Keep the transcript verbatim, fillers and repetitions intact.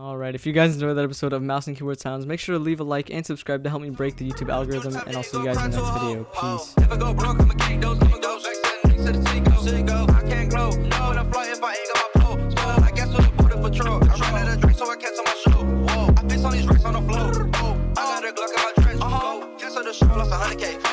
Alright, if you guys enjoyed that episode of Mouse and Keyboard Sounds, make sure to leave a like and subscribe to help me break the YouTube algorithm, and I'll see you guys in the next video. Peace. Never go broke, I'ma gang those those to the Seagull. I can't glow. No, and I fly if I ain't got my pole. Spoil, I guess with the border patrol. I ran out of drink, so I catch on my show. Whoa, I piss on these racks on the floor. Oh, I got a Glock in my trench. Oh, guess on the show, lost a hundred K.